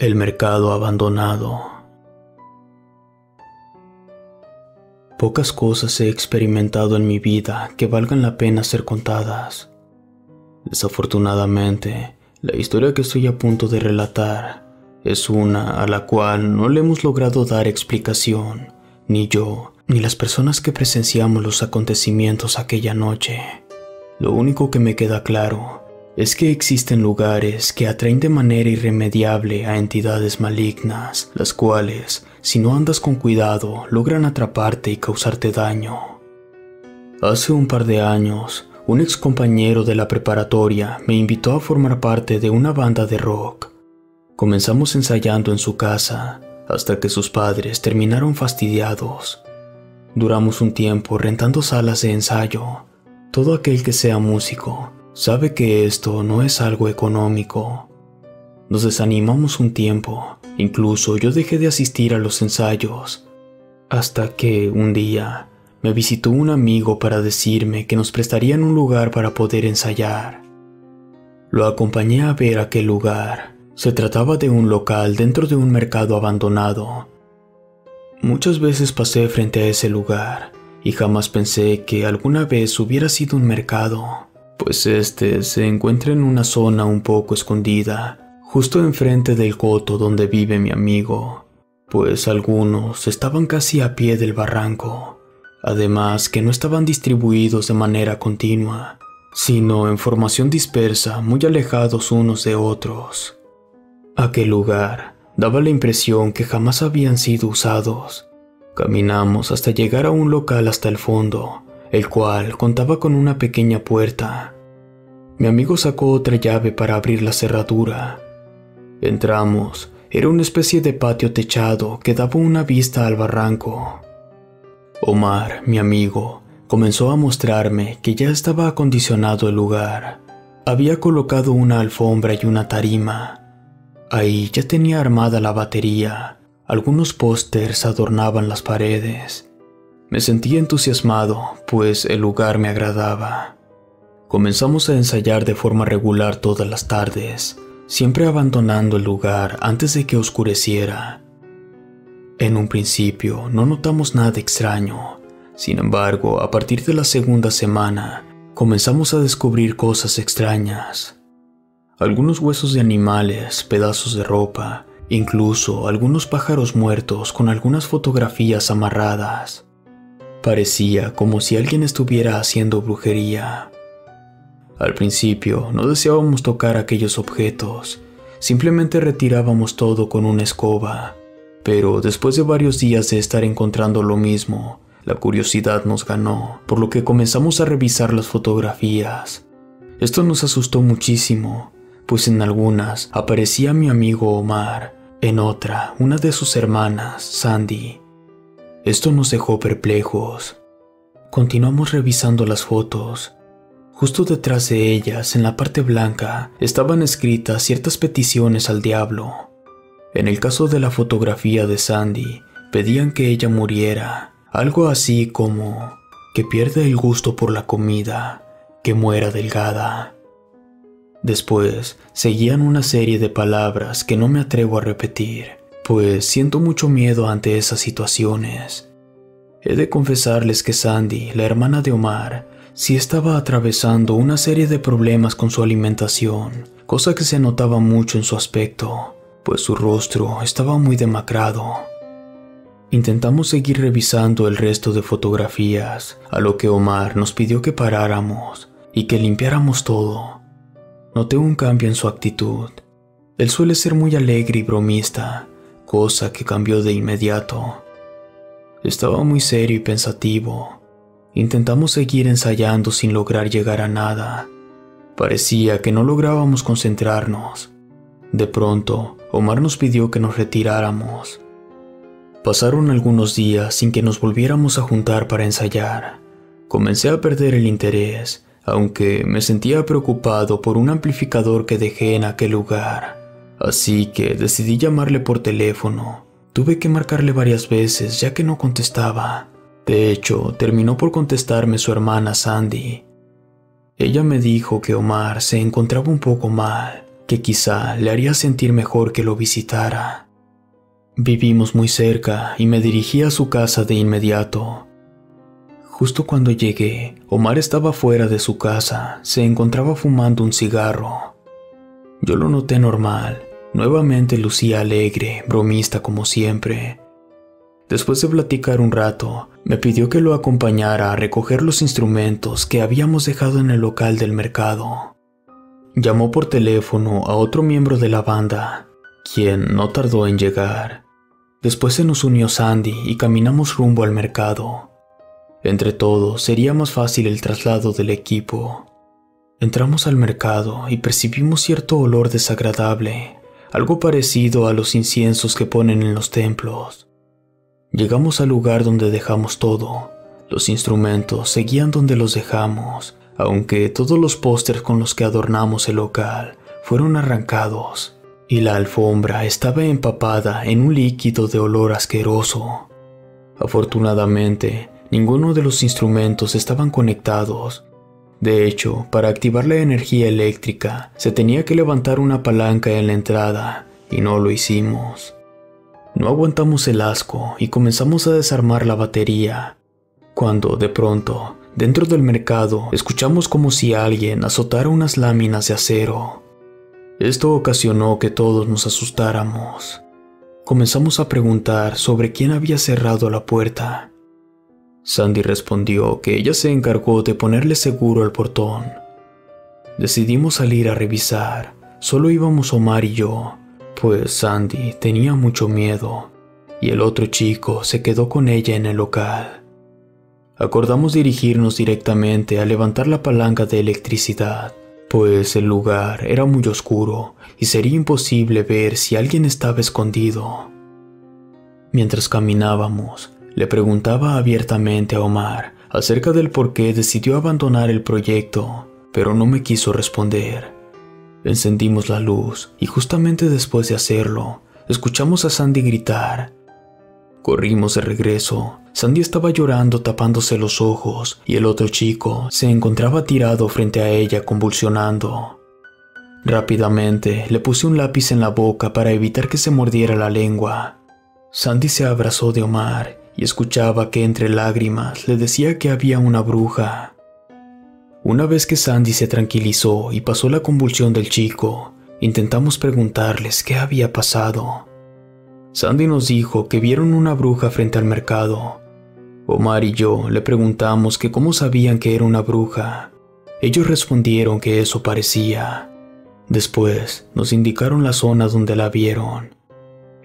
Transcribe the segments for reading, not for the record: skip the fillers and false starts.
el mercado abandonado. Pocas cosas he experimentado en mi vida que valgan la pena ser contadas. Desafortunadamente, la historia que estoy a punto de relatar es una a la cual no le hemos logrado dar explicación, ni yo, ni las personas que presenciamos los acontecimientos aquella noche. Lo único que me queda claro es que existen lugares que atraen de manera irremediable a entidades malignas, las cuales, si no andas con cuidado, logran atraparte y causarte daño. Hace un par de años, un excompañero de la preparatoria me invitó a formar parte de una banda de rock. Comenzamos ensayando en su casa, hasta que sus padres terminaron fastidiados. Duramos un tiempo rentando salas de ensayo. Todo aquel que sea músico sabe que esto no es algo económico. Nos desanimamos un tiempo, incluso yo dejé de asistir a los ensayos, hasta que un día me visitó un amigo para decirme que nos prestarían un lugar para poder ensayar. Lo acompañé a ver aquel lugar. Se trataba de un local dentro de un mercado abandonado. Muchas veces pasé frente a ese lugar y jamás pensé que alguna vez hubiera sido un mercado, pues este se encuentra en una zona un poco escondida, justo enfrente del coto donde vive mi amigo, pues algunos estaban casi a pie del barranco, además que no estaban distribuidos de manera continua, sino en formación dispersa, muy alejados unos de otros. Aquel lugar daba la impresión que jamás habían sido usados. Caminamos hasta llegar a un local hasta el fondo, el cual contaba con una pequeña puerta. Mi amigo sacó otra llave para abrir la cerradura. Entramos. Era una especie de patio techado que daba una vista al barranco. Omar, mi amigo, comenzó a mostrarme que ya estaba acondicionado el lugar. Había colocado una alfombra y una tarima. Ahí ya tenía armada la batería. Algunos pósters adornaban las paredes. Me sentí entusiasmado, pues el lugar me agradaba. Comenzamos a ensayar de forma regular todas las tardes, siempre abandonando el lugar antes de que oscureciera. En un principio no notamos nada extraño. Sin embargo, a partir de la segunda semana, comenzamos a descubrir cosas extrañas. Algunos huesos de animales, pedazos de ropa, incluso algunos pájaros muertos con algunas fotografías amarradas. Parecía como si alguien estuviera haciendo brujería. Al principio no deseábamos tocar aquellos objetos, simplemente retirábamos todo con una escoba, pero después de varios días de estar encontrando lo mismo, la curiosidad nos ganó, por lo que comenzamos a revisar las fotografías. Esto nos asustó muchísimo, pues en algunas aparecía mi amigo Omar, en otra, una de sus hermanas, Sandy. Esto nos dejó perplejos. Continuamos revisando las fotos. Justo detrás de ellas, en la parte blanca, estaban escritas ciertas peticiones al diablo. En el caso de la fotografía de Sandy, pedían que ella muriera, algo así como que pierda el gusto por la comida, que muera delgada. Después, seguían una serie de palabras que no me atrevo a repetir, pues siento mucho miedo ante esas situaciones. He de confesarles que Sandy, la hermana de Omar, sí estaba atravesando una serie de problemas con su alimentación, cosa que se notaba mucho en su aspecto, pues su rostro estaba muy demacrado. Intentamos seguir revisando el resto de fotografías, a lo que Omar nos pidió que paráramos y que limpiáramos todo. Noté un cambio en su actitud. Él suele ser muy alegre y bromista, cosa que cambió de inmediato. Estaba muy serio y pensativo. Intentamos seguir ensayando sin lograr llegar a nada. Parecía que no lográbamos concentrarnos. De pronto, Omar nos pidió que nos retiráramos. Pasaron algunos días sin que nos volviéramos a juntar para ensayar. Comencé a perder el interés, aunque me sentía preocupado por un amplificador que dejé en aquel lugar. Así que decidí llamarle por teléfono. Tuve que marcarle varias veces ya que no contestaba. De hecho, terminó por contestarme su hermana Sandy. Ella me dijo que Omar se encontraba un poco mal, que quizá le haría sentir mejor que lo visitara. Vivimos muy cerca y me dirigí a su casa de inmediato. Justo cuando llegué, Omar estaba fuera de su casa, se encontraba fumando un cigarro. Yo lo noté normal, nuevamente lucía alegre, bromista como siempre. Después de platicar un rato, me pidió que lo acompañara a recoger los instrumentos que habíamos dejado en el local del mercado. Llamó por teléfono a otro miembro de la banda, quien no tardó en llegar. Después se nos unió Sandy y caminamos rumbo al mercado. Entre todos, sería más fácil el traslado del equipo. Entramos al mercado y percibimos cierto olor desagradable, algo parecido a los inciensos que ponen en los templos. Llegamos al lugar donde dejamos todo. Los instrumentos seguían donde los dejamos, aunque todos los pósters con los que adornamos el local fueron arrancados, y la alfombra estaba empapada en un líquido de olor asqueroso. Afortunadamente, ninguno de los instrumentos estaban conectados. De hecho, para activar la energía eléctrica, se tenía que levantar una palanca en la entrada, y no lo hicimos. No aguantamos el asco y comenzamos a desarmar la batería, cuando de pronto, dentro del mercado, escuchamos como si alguien azotara unas láminas de acero. Esto ocasionó que todos nos asustáramos. Comenzamos a preguntar sobre quién había cerrado la puerta. Sandy respondió que ella se encargó de ponerle seguro al portón. Decidimos salir a revisar, solo íbamos Omar y yo, pues Sandy tenía mucho miedo, y el otro chico se quedó con ella en el local. Acordamos dirigirnos directamente a levantar la palanca de electricidad, pues el lugar era muy oscuro y sería imposible ver si alguien estaba escondido. Mientras caminábamos, le preguntaba abiertamente a Omar acerca del por qué decidió abandonar el proyecto, pero no me quiso responder. Encendimos la luz y justamente después de hacerlo, escuchamos a Sandy gritar. Corrimos de regreso. Sandy estaba llorando tapándose los ojos y el otro chico se encontraba tirado frente a ella convulsionando. Rápidamente le puse un lápiz en la boca para evitar que se mordiera la lengua. Sandy se abrazó de Omar y escuchaba que entre lágrimas le decía que había una bruja. Una vez que Sandy se tranquilizó y pasó la convulsión del chico, intentamos preguntarles qué había pasado. Sandy nos dijo que vieron una bruja frente al mercado. Omar y yo le preguntamos que cómo sabían que era una bruja. Ellos respondieron que eso parecía. Después nos indicaron la zona donde la vieron.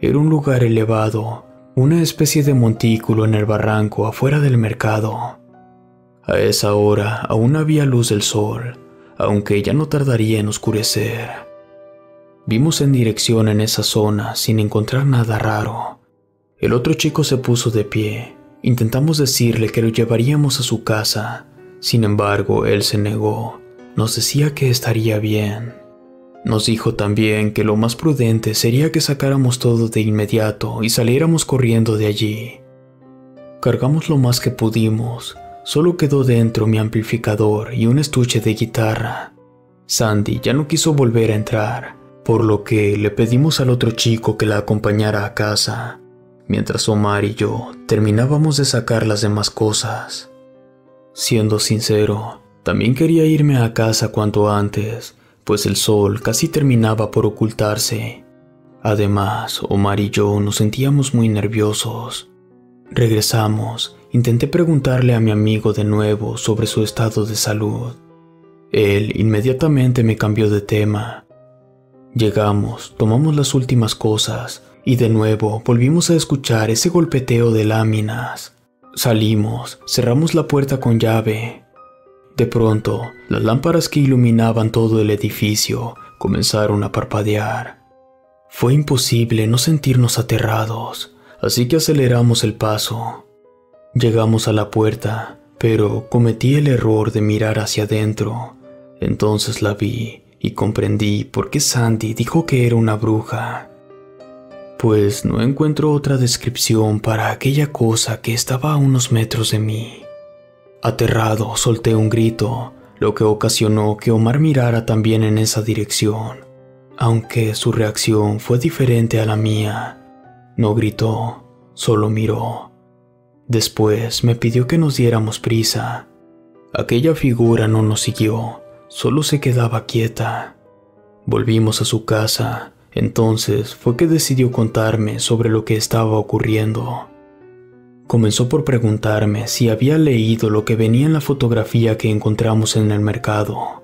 Era un lugar elevado, una especie de montículo en el barranco afuera del mercado. A esa hora aún había luz del sol, aunque ya no tardaría en oscurecer. Vimos en dirección en esa zona sin encontrar nada raro. El otro chico se puso de pie. Intentamos decirle que lo llevaríamos a su casa. Sin embargo, él se negó. Nos decía que estaría bien. Nos dijo también que lo más prudente sería que sacáramos todo de inmediato y saliéramos corriendo de allí. Cargamos lo más que pudimos. Solo quedó dentro mi amplificador y un estuche de guitarra. Sandy ya no quiso volver a entrar, por lo que le pedimos al otro chico que la acompañara a casa, mientras Omar y yo terminábamos de sacar las demás cosas. Siendo sincero, también quería irme a casa cuanto antes, pues el sol casi terminaba por ocultarse. Además, Omar y yo nos sentíamos muy nerviosos. Regresamos, intenté preguntarle a mi amigo de nuevo sobre su estado de salud. Él inmediatamente me cambió de tema. Llegamos, tomamos las últimas cosas, y de nuevo volvimos a escuchar ese golpeteo de láminas. Salimos, cerramos la puerta con llave. De pronto, las lámparas que iluminaban todo el edificio comenzaron a parpadear. Fue imposible no sentirnos aterrados, así que aceleramos el paso. Llegamos a la puerta, pero cometí el error de mirar hacia adentro. Entonces la vi. Y comprendí por qué Sandy dijo que era una bruja, pues no encuentro otra descripción para aquella cosa que estaba a unos metros de mí. Aterrado, solté un grito, lo que ocasionó que Omar mirara también en esa dirección. Aunque su reacción fue diferente a la mía, no gritó, solo miró. Después me pidió que nos diéramos prisa. Aquella figura no nos siguió, solo se quedaba quieta. Volvimos a su casa, entonces fue que decidió contarme sobre lo que estaba ocurriendo. Comenzó por preguntarme si había leído lo que venía en la fotografía que encontramos en el mercado.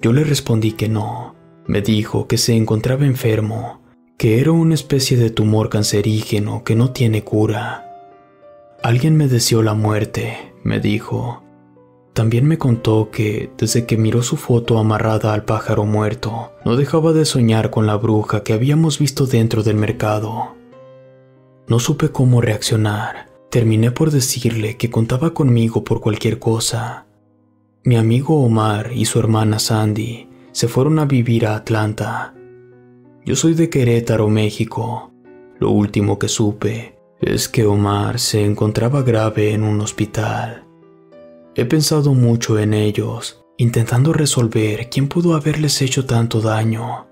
Yo le respondí que no. Me dijo que se encontraba enfermo, que era una especie de tumor cancerígeno que no tiene cura. Alguien me deseó la muerte, me dijo. También me contó que, desde que miró su foto amarrada al pájaro muerto, no dejaba de soñar con la bruja que habíamos visto dentro del mercado. No supe cómo reaccionar. Terminé por decirle que contaba conmigo por cualquier cosa. Mi amigo Omar y su hermana Sandy se fueron a vivir a Atlanta. Yo soy de Querétaro, México. Lo último que supe es que Omar se encontraba grave en un hospital. He pensado mucho en ellos, intentando resolver quién pudo haberles hecho tanto daño.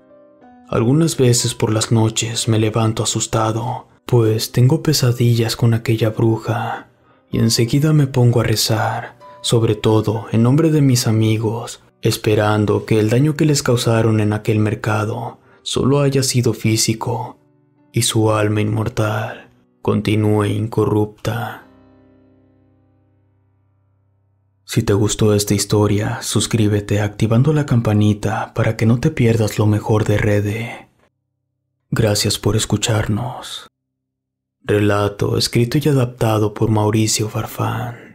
Algunas veces por las noches me levanto asustado, pues tengo pesadillas con aquella bruja, y enseguida me pongo a rezar, sobre todo en nombre de mis amigos, esperando que el daño que les causaron en aquel mercado solo haya sido físico, y su alma inmortal continúe incorrupta. Si te gustó esta historia, suscríbete activando la campanita para que no te pierdas lo mejor de Rede. Gracias por escucharnos. Relato escrito y adaptado por Mauricio Farfán.